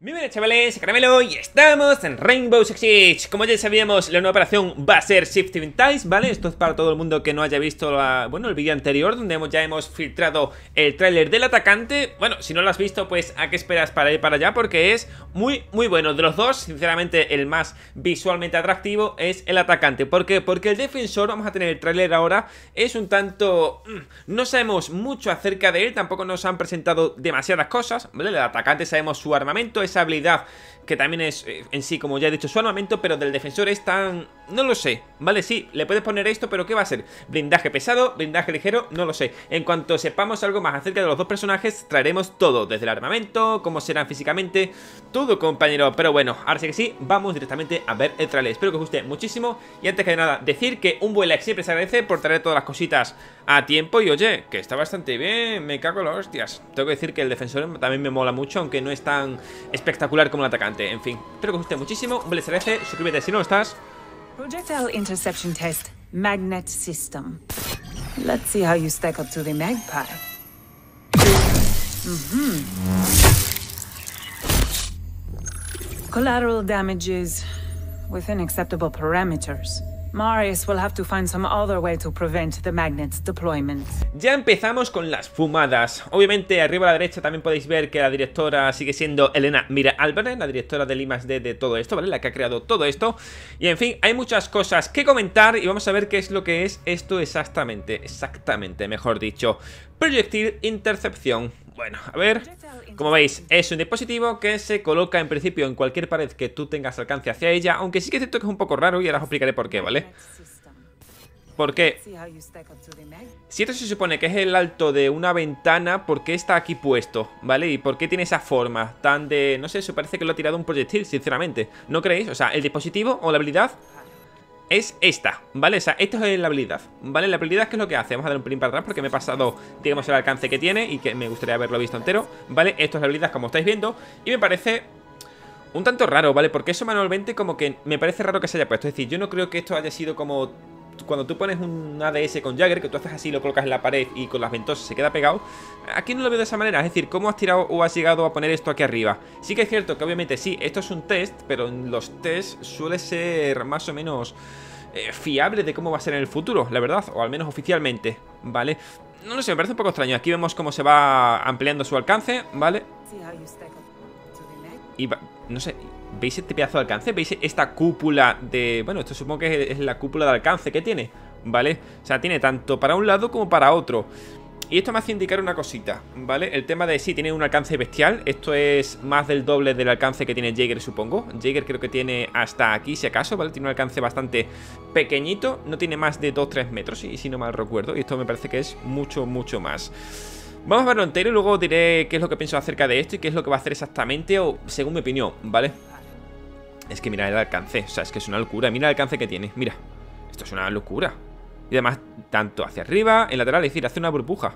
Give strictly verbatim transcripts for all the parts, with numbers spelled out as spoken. Muy bien, chavales, Caramelo, y estamos en Rainbow Six Siege. Como ya sabíamos, la nueva operación va a ser Shifting Tides, ¿vale? Esto es para todo el mundo que no haya visto la, bueno, el vídeo anterior, donde hemos, ya hemos filtrado el tráiler del atacante. Bueno, si no lo has visto, pues ¿a qué esperas para ir para allá? Porque es muy, muy bueno. De los dos, sinceramente, el más visualmente atractivo es el atacante. ¿Por qué? Porque el defensor, vamos a tener el tráiler ahora, es un tanto... No sabemos mucho acerca de él, tampoco nos han presentado demasiadas cosas, ¿vale? El atacante sabemos su armamento, esa habilidad que también es en sí, como ya he dicho, su armamento, pero del defensor es tan... no lo sé, ¿vale? Sí, le puedes poner esto, pero ¿qué va a ser? ¿Blindaje pesado? ¿Blindaje ligero? No lo sé. En cuanto sepamos algo más acerca de los dos personajes, traeremos todo, desde el armamento, cómo serán físicamente, todo, compañero. Pero bueno, ahora sí que sí, vamos directamente a ver el trailer. Espero que os guste muchísimo y antes que nada, decir que un buen like siempre se agradece por traer todas las cositas a tiempo y oye, que está bastante bien, me cago en las hostias. Tengo que decir que el defensor también me mola mucho, aunque no es tan espectacular como el atacante. En fin, espero que os guste muchísimo. Un beso, suscríbete si no lo estás. Projectile Interception Test Magnet System. Let's see how you stack up to the Magpie. Mm-hmm. Collateral damages within acceptable parameters. Marius will have to find some other way to prevent the magnet's deployment. Ya empezamos con las fumadas. Obviamente, arriba a la derecha también podéis ver que la directora sigue siendo Elena Mira-Albert, la directora del I más D de todo esto, ¿vale? La que ha creado todo esto. Y en fin, hay muchas cosas que comentar y vamos a ver qué es lo que es esto exactamente. Exactamente, mejor dicho. Projectile Intercepción. Bueno, a ver, como veis, es un dispositivo que se coloca en principio en cualquier pared que tú tengas alcance hacia ella, aunque sí que es cierto que es un poco raro y ahora os explicaré por qué, ¿vale? Porque si esto se supone que es el alto de una ventana, ¿por qué está aquí puesto? ¿Vale? ¿Y por qué tiene esa forma tan de... no sé, eso parece que lo ha tirado un proyectil, sinceramente, ¿no creéis? O sea, el dispositivo o la habilidad... es esta, ¿vale? O sea, esto es la habilidad, ¿vale? La habilidad, ¿qué es lo que hace? Vamos a dar un pelín para atrás porque me he pasado, digamos, el alcance que tiene y que me gustaría haberlo visto entero, ¿vale? Esto es la habilidad, como estáis viendo, y me parece un tanto raro, ¿vale? Porque eso manualmente como que me parece raro que se haya puesto. Es decir, yo no creo que esto haya sido como cuando tú pones un A D S con Jäger, que tú haces así, lo colocas en la pared y con las ventosas se queda pegado. Aquí no lo veo de esa manera, es decir, ¿cómo has tirado o has llegado a poner esto aquí arriba? Sí que es cierto que obviamente sí, esto es un test, pero en los tests suele ser más o menos eh, fiable de cómo va a ser en el futuro, la verdad, o al menos oficialmente, ¿vale? No lo sé, me parece un poco extraño. Aquí vemos cómo se va ampliando su alcance, ¿vale? Y va, no sé... ¿Veis este pedazo de alcance? ¿Veis esta cúpula de...? Bueno, esto supongo que es la cúpula de alcance que tiene, ¿vale? O sea, tiene tanto para un lado como para otro. Y esto me hace indicar una cosita, ¿vale? El tema de sí, tiene un alcance bestial. Esto es más del doble del alcance que tiene Jäger, supongo. Jäger creo que tiene hasta aquí, si acaso, ¿vale? Tiene un alcance bastante pequeñito. No tiene más de dos a tres metros, y si no mal recuerdo. Y esto me parece que es mucho, mucho más. Vamos a verlo entero y luego diré qué es lo que pienso acerca de esto y qué es lo que va a hacer exactamente, o según mi opinión, ¿vale? Es que mirad el alcance, o sea, es que es una locura. Mira el alcance que tiene, mira. Esto es una locura. Y además, tanto hacia arriba, en lateral, es decir, hace una burbuja.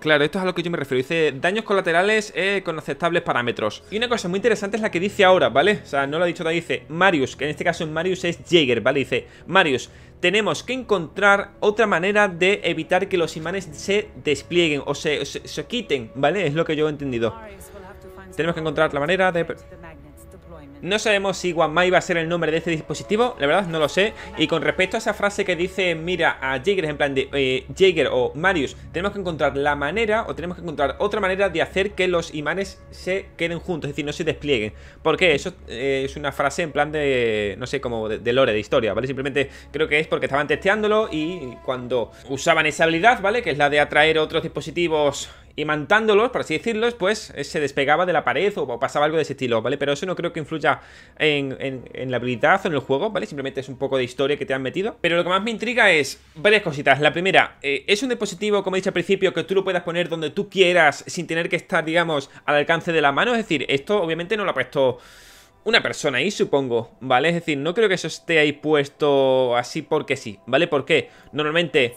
Claro, esto es a lo que yo me refiero. Dice daños colaterales eh, con aceptables parámetros. Y una cosa muy interesante es la que dice ahora, ¿vale? O sea, no lo ha dicho todavía, dice Marius, que en este caso en Marius es Jäger, ¿vale? Dice Marius, tenemos que encontrar otra manera de evitar que los imanes se desplieguen o se, se, se quiten, ¿vale? Es lo que yo he entendido. Tenemos que encontrar la manera de... No sabemos si Guamai va a ser el nombre de este dispositivo, la verdad no lo sé. Y con respecto a esa frase que dice mira a Jäger, en plan de eh, Jäger o Marius, tenemos que encontrar la manera o tenemos que encontrar otra manera de hacer que los imanes se queden juntos, es decir, no se desplieguen. Porque eso eh, es una frase en plan de, no sé, como de, de lore, de historia, ¿vale? Simplemente creo que es porque estaban testeándolo y cuando usaban esa habilidad, ¿vale? Que es la de atraer otros dispositivos... imantándolos, por así decirlos, pues se despegaba de la pared o pasaba algo de ese estilo, ¿vale? Pero eso no creo que influya en, en, en la habilidad o en el juego, ¿vale? Simplemente es un poco de historia que te han metido. Pero lo que más me intriga es varias cositas. La primera, eh, es un dispositivo, como he dicho al principio, que tú lo puedas poner donde tú quieras sin tener que estar, digamos, al alcance de la mano. Es decir, esto obviamente no lo ha puesto... una persona ahí, supongo, ¿vale? Es decir, no creo que eso esté ahí puesto así porque sí, ¿vale? Porque normalmente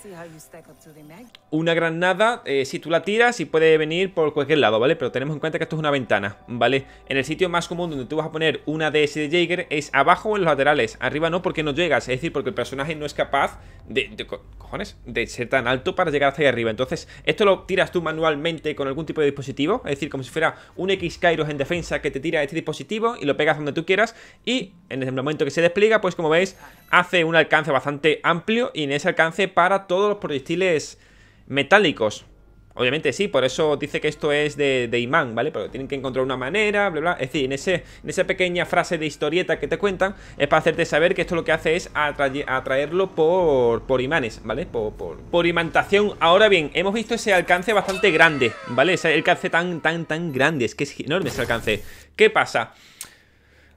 una granada, eh, si tú la tiras, sí puede venir por cualquier lado, ¿vale? Pero tenemos en cuenta que esto es una ventana, ¿vale? En el sitio más común donde tú vas a poner una D S de Jäger es abajo o en los laterales. Arriba no, porque no llegas, es decir, porque el personaje no es capaz de, de co cojones, de ser tan alto para llegar hasta ahí arriba. Entonces, esto lo tiras tú manualmente con algún tipo de dispositivo, es decir, como si fuera un X-Kairos en defensa que te tira este dispositivo y lo pegas donde tú quieras, y en el momento que se despliega, pues como veis, hace un alcance bastante amplio, y en ese alcance para todos los proyectiles metálicos. Obviamente sí, por eso dice que esto es de, de imán, ¿vale? Pero tienen que encontrar una manera, bla, bla. Es decir, en, ese, en esa pequeña frase de historieta que te cuentan, es para hacerte saber que esto lo que hace es atraer, atraerlo por, por imanes, ¿vale? Por, por, por imantación. Ahora bien, hemos visto ese alcance bastante grande, ¿vale? Ese alcance tan, tan, tan grande. Es que es enorme ese alcance. ¿Qué pasa?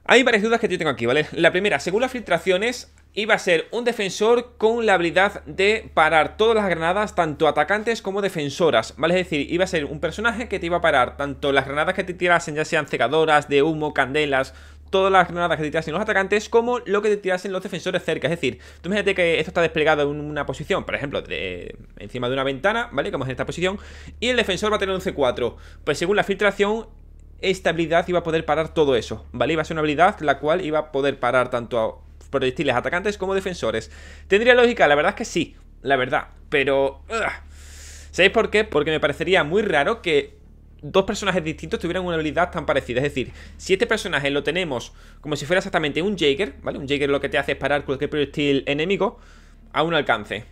Hay varias dudas que yo tengo aquí, ¿vale? La primera, según las filtraciones, iba a ser un defensor con la habilidad de parar todas las granadas, tanto atacantes como defensoras, ¿vale? Es decir, iba a ser un personaje que te iba a parar tanto las granadas que te tirasen, ya sean cegadoras, de humo, candelas, todas las granadas que te tirasen los atacantes, como lo que te tirasen los defensores cerca. Es decir, tú imagínate que esto está desplegado en una posición, por ejemplo, de, encima de una ventana, ¿vale? Como es en esta posición, y el defensor va a tener un C cuatro. Pues según la filtración, esta habilidad iba a poder parar todo eso, ¿vale? Iba a ser una habilidad la cual iba a poder parar tanto a proyectiles atacantes como defensores. ¿Tendría lógica? La verdad es que sí, la verdad. Pero... ugh. ¿Sabéis por qué? Porque me parecería muy raro que dos personajes distintos tuvieran una habilidad tan parecida. Es decir, si este personaje lo tenemos como si fuera exactamente un Jäger, ¿vale? Un Jäger lo que te hace es parar cualquier proyectil enemigo a un alcance.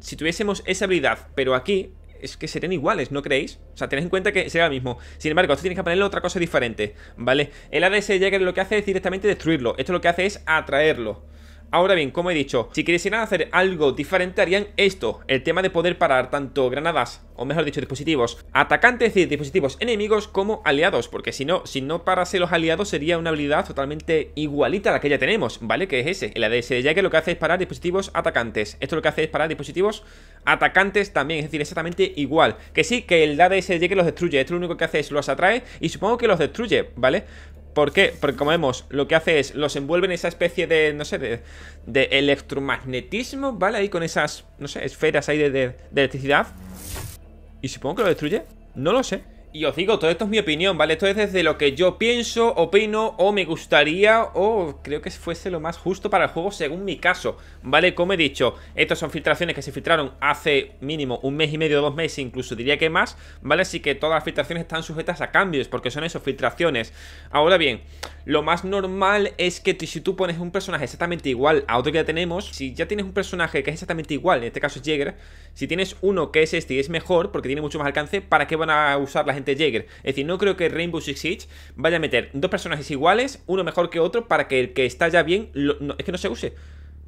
Si tuviésemos esa habilidad, pero aquí... es que serían iguales, ¿no creéis? O sea, tened en cuenta que será lo mismo. Sin embargo, esto tienes que ponerle otra cosa diferente, ¿vale? El A D S de Jäger lo que hace es directamente destruirlo. Esto lo que hace es atraerlo. Ahora bien, como he dicho, si quisieran hacer algo diferente, harían esto. El tema de poder parar tanto granadas, o mejor dicho, dispositivos atacantes, es decir, dispositivos enemigos como aliados. Porque si no, si no parase los aliados, sería una habilidad totalmente igualita a la que ya tenemos, ¿vale? Que es ese. El A D S de Jäger lo que hace es parar dispositivos atacantes. Esto lo que hace es parar dispositivos atacantes también. Es decir, exactamente igual. Que sí, que el A D S de Jäger los destruye. Esto lo único que hace es los atrae y supongo que los destruye, ¿vale? ¿Por qué? Porque como vemos, lo que hace es los envuelve en esa especie de, no sé, de, de electromagnetismo, ¿vale? Ahí con esas, no sé, esferas ahí de, de, de electricidad. Y supongo que lo destruye, no lo sé. Y os digo, todo esto es mi opinión, ¿vale? Esto es desde lo que yo pienso, opino o me gustaría o creo que fuese lo más justo para el juego según mi caso, ¿vale? Como he dicho, estas son filtraciones que se filtraron hace mínimo un mes y medio, dos meses, incluso diría que más, ¿vale? Así que todas las filtraciones están sujetas a cambios porque son esas filtraciones. Ahora bien, lo más normal es que si tú pones un personaje exactamente igual a otro que ya tenemos, si ya tienes un personaje que es exactamente igual, en este caso es Jäger, si tienes uno que es este y es mejor porque tiene mucho más alcance, ¿para qué van a usar las de Jäger? Es decir, no creo que Rainbow Six Siege vaya a meter dos personajes iguales, uno mejor que otro, para que el que está ya bien lo, no, es que no se use.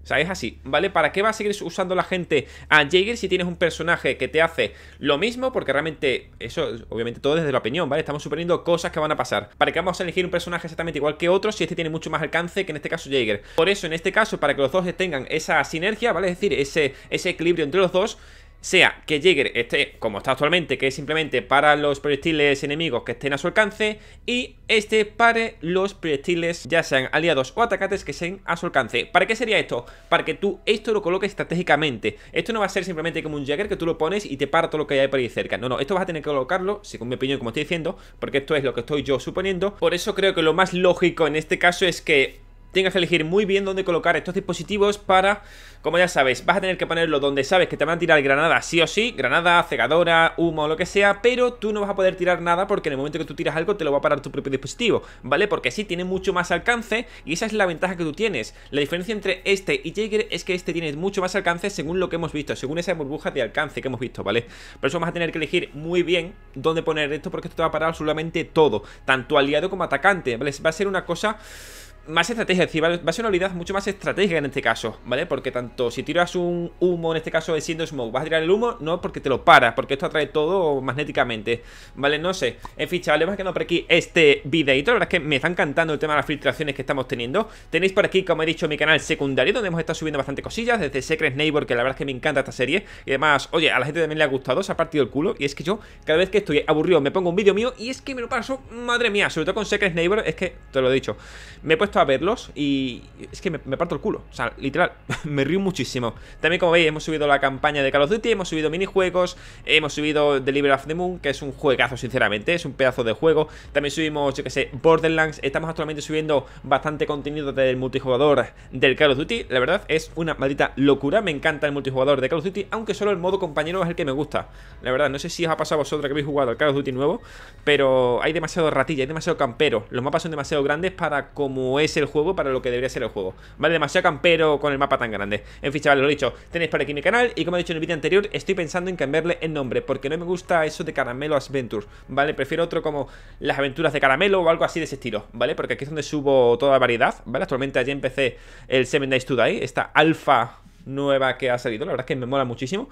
O sea, es así, ¿vale? ¿Para qué va a seguir usando la gente a Jäger si tienes un personaje que te hace lo mismo? Porque realmente, eso, obviamente todo desde la opinión, ¿vale? Estamos suponiendo cosas que van a pasar. ¿Para qué vamos a elegir un personaje exactamente igual que otro si este tiene mucho más alcance que en este caso Jäger? Por eso, en este caso, para que los dos tengan esa sinergia, ¿vale? Es decir, ese, ese equilibrio entre los dos, sea que Jäger esté como está actualmente, que es simplemente para los proyectiles enemigos que estén a su alcance, y este pare los proyectiles, ya sean aliados o atacantes, que estén a su alcance. ¿Para qué sería esto? Para que tú esto lo coloques estratégicamente. Esto no va a ser simplemente como un Jäger que tú lo pones y te para todo lo que hay por ahí cerca. No, no, esto vas a tener que colocarlo, según mi opinión, como estoy diciendo, porque esto es lo que estoy yo suponiendo. Por eso creo que lo más lógico en este caso es que tengas que elegir muy bien dónde colocar estos dispositivos para, como ya sabes, vas a tener que ponerlo donde sabes que te van a tirar granada sí o sí, granada, cegadora, humo o lo que sea, pero tú no vas a poder tirar nada porque en el momento que tú tiras algo te lo va a parar tu propio dispositivo, ¿vale? Porque sí, tiene mucho más alcance y esa es la ventaja que tú tienes. La diferencia entre este y Jäger es que este tiene mucho más alcance según lo que hemos visto, según esa burbuja de alcance que hemos visto, ¿vale? Por eso vas a tener que elegir muy bien dónde poner esto porque esto te va a parar absolutamente todo, tanto aliado como atacante, ¿vale? Va a ser una cosa más estrategia, es decir, va a ser una habilidad mucho más estratégica en este caso, ¿vale? Porque tanto si tiras un humo, en este caso siendo smoke, vas a tirar el humo, no porque te lo paras, porque esto atrae todo magnéticamente, ¿vale? No sé, en fin, chavales, vamos a quedar por aquí este videito. La verdad es que me está encantando el tema de las filtraciones que estamos teniendo. Tenéis por aquí, como he dicho, mi canal secundario, donde hemos estado subiendo bastante cosillas, desde Secret Neighbor, que la verdad es que me encanta esta serie, y además, oye, a la gente también le ha gustado, se ha partido el culo, y es que yo, cada vez que estoy aburrido, me pongo un vídeo mío, y es que me lo paso, madre mía, sobre todo con Secret Neighbor, es que, te lo he dicho, me he puesto a verlos y es que me, me parto el culo, o sea, literal, me río muchísimo. También, como veis, hemos subido la campaña de Call of Duty, hemos subido minijuegos, hemos subido The Liberal of the Moon, que es un juegazo, sinceramente, es un pedazo de juego. También subimos, yo que sé, Borderlands, estamos actualmente subiendo bastante contenido del multijugador del Call of Duty, la verdad es una maldita locura, me encanta el multijugador de Call of Duty, aunque solo el modo compañero es el que me gusta, la verdad, no sé si os ha pasado a vosotros que habéis jugado al Call of Duty nuevo, pero hay demasiado ratilla, hay demasiado campero, los mapas son demasiado grandes para como es el juego, para lo que debería ser el juego, vale, demasiado campero con el mapa tan grande. En fin, chavales, lo he dicho, tenéis por aquí mi canal y como he dicho en el vídeo anterior, estoy pensando en cambiarle el nombre porque no me gusta eso de Caramelo Adventures, vale, prefiero otro como Las Aventuras de Caramelo o algo así de ese estilo, vale, porque aquí es donde subo toda la variedad, vale, actualmente allí empecé el Seven Days to Die, esta alfa nueva que ha salido, la verdad es que me mola muchísimo.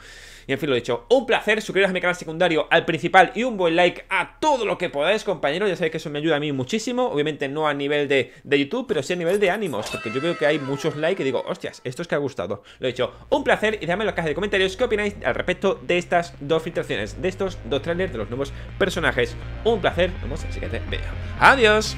Y en fin, lo dicho, un placer, suscribiros a mi canal secundario, al principal y un buen like a todo lo que podáis, compañeros, ya sabéis que eso me ayuda a mí muchísimo, obviamente no a nivel de, de YouTube, pero sí a nivel de ánimos, porque yo creo que hay muchos likes y digo, hostias, esto es que ha gustado. Lo dicho, un placer y dejadme en la caja de comentarios qué opináis al respecto de estas dos filtraciones, de estos dos trailers de los nuevos personajes. Un placer, nos vemos en el siguiente video. ¡Adiós!